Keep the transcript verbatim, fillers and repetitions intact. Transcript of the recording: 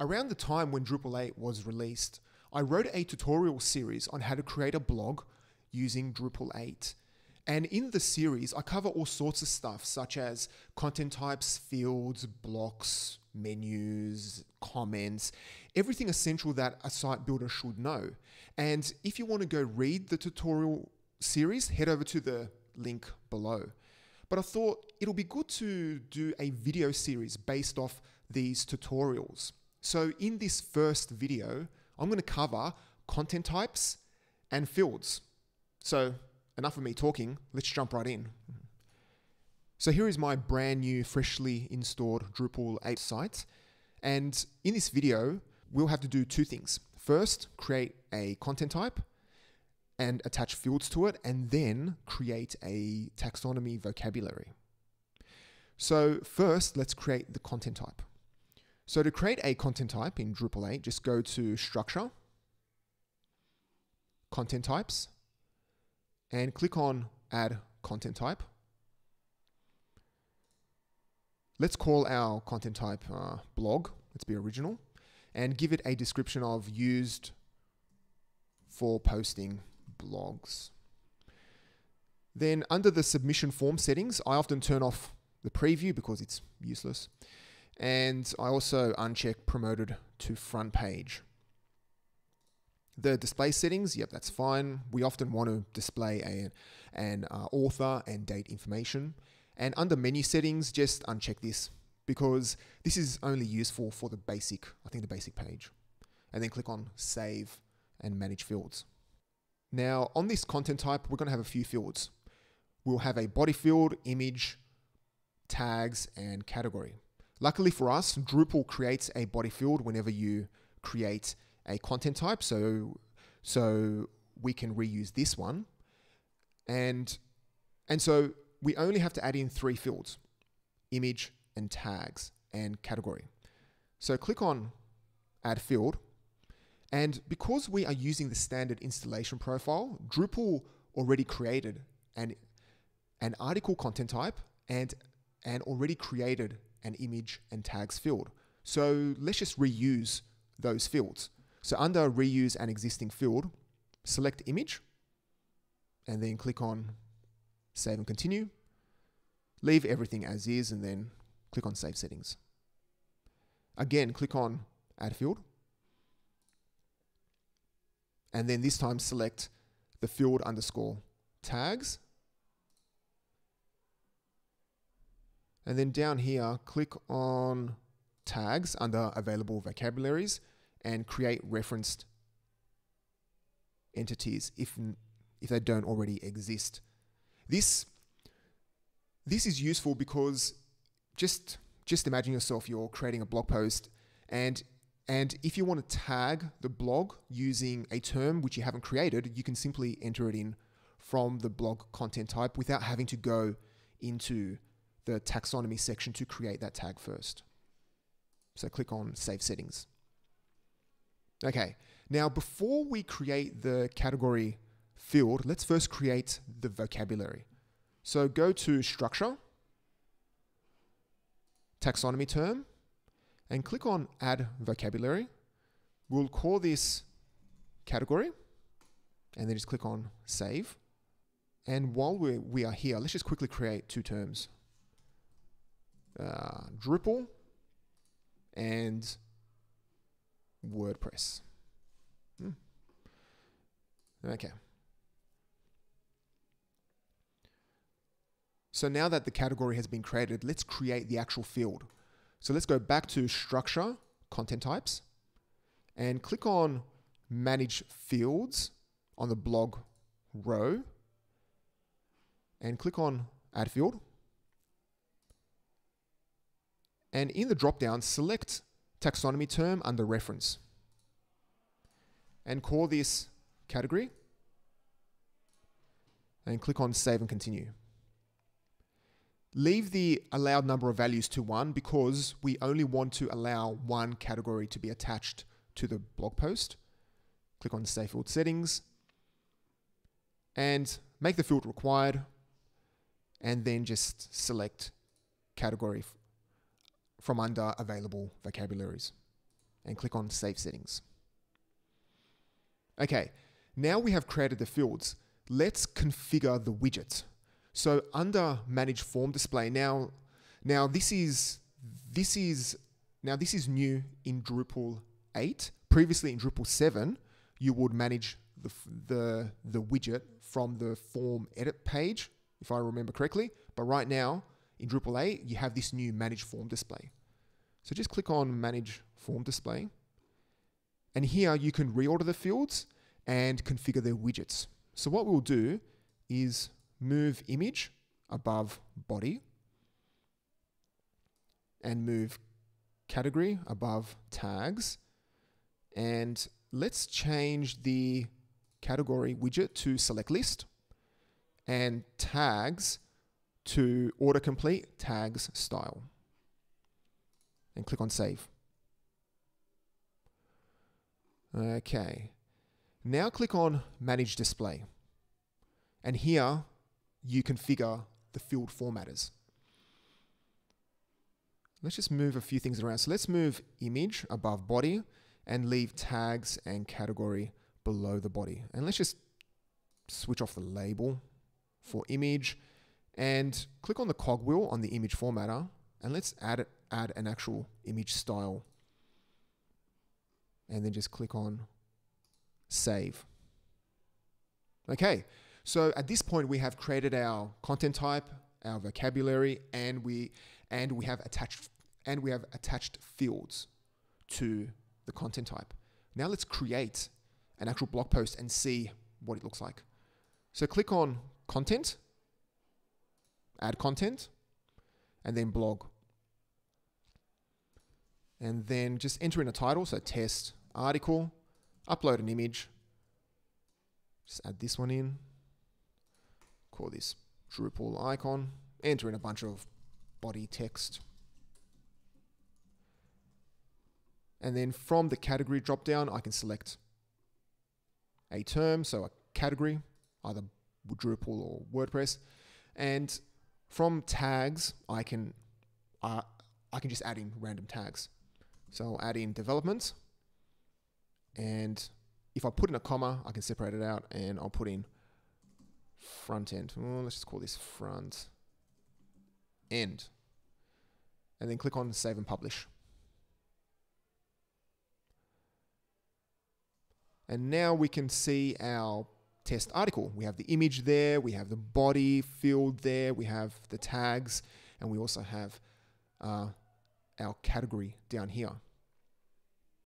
Around the time when Drupal eight was released, I wrote a tutorial series on how to create a blog using Drupal eight. And in the series, I cover all sorts of stuff, such as content types, fields, blocks, menus, comments, everything essential that a site builder should know. And if you want to go read the tutorial series, head over to the link below. But I thought it'll be good to do a video series based off these tutorials. So in this first video, I'm going to cover content types and fields. So enough of me talking, let's jump right in. So here is my brand new, freshly installed Drupal eight site. And in this video, we'll have to do two things. First, create a content type and attach fields to it, and then create a taxonomy vocabulary. So first, let's create the content type. So to create a content type in Drupal eight, just go to Structure, Content Types, and click on Add Content Type. Let's call our content type uh, blog, let's be original, and give it a description of used for posting blogs. Then under the submission form settings, I often turn off the preview because it's useless. And I also uncheck promoted to front page. The display settings, yep, that's fine. We often want to display a, an uh, author and date information. And under menu settings, just uncheck this because this is only useful for the basic, I think the basic page. And then click on Save and Manage Fields. Now on this content type, we're going to have a few fields. We'll have a body field, image, tags, and category. Luckily for us, Drupal creates a body field whenever you create a content type, so so we can reuse this one. And, and so we only have to add in three fields, image and tags and category. So click on Add Field. And because we are using the standard installation profile, Drupal already created an, an article content type and, and already created an image and tags field. So let's just reuse those fields. So under reuse an existing field, select image and then click on save and continue. Leave everything as is and then click on save settings. Again, click on add field. And then this time select the field underscore tags. And then down here, click on tags under available vocabularies and create referenced entities if, if they don't already exist. This, this is useful because just, just imagine yourself, you're creating a blog post and, and if you want to tag the blog using a term which you haven't created, you can simply enter it in from the blog content type without having to go into the taxonomy section to create that tag first. So click on Save Settings. Okay, now before we create the category field, let's first create the vocabulary. So go to Structure, Taxonomy Term, and click on Add Vocabulary. We'll call this Category, and then just click on Save. And while we, we are here, let's just quickly create two terms. Uh, Drupal and WordPress. Hmm. Okay. So now that the category has been created, let's create the actual field. So let's go back to Structure, Content Types, and click on Manage Fields on the blog row, and click on Add Field. And in the drop-down, select taxonomy term under reference and call this category and click on save and continue. Leave the allowed number of values to one because we only want to allow one category to be attached to the blog post. Click on save field settings and make the field required and then just select category from under available vocabularies and click on Save Settings. Okay, now we have created the fields. Let's configure the widget. So under Manage Form Display, now, now this is this is now this is new in Drupal eight. Previously in Drupal seven, you would manage the the the widget from the form edit page, if I remember correctly. But right now in Drupal eight, you have this new Manage Form Display. So just click on Manage Form Display. And here you can reorder the fields and configure their widgets. So what we'll do is move image above body and move category above tags. And let's change the category widget to select list and tags to autocomplete tags style. And click on Save. Okay, now click on Manage Display. And here you configure the field formatters. Let's just move a few things around. So let's move image above body and leave tags and category below the body. And let's just switch off the label for image and click on the cogwheel on the image formatter. And let's add it, add an actual image style. And then just click on Save. Okay, so at this point we have created our content type, our vocabulary, and we and we have attached and we have attached fields to the content type. Now let's create an actual blog post and see what it looks like. So click on Content, Add Content, and then Blog. And then just enter in a title, so test article, upload an image. Just add this one in. Call this Drupal icon. Enter in a bunch of body text. And then from the category dropdown, I can select a term, so a category, either Drupal or WordPress. And from tags, I can uh, I can just add in random tags. So I'll add in development, and if I put in a comma, I can separate it out, and I'll put in front end. Oh, let's just call this front end. And then click on Save and Publish. And now we can see our test article. We have the image there, we have the body field there, we have the tags, and we also have uh, our category down here.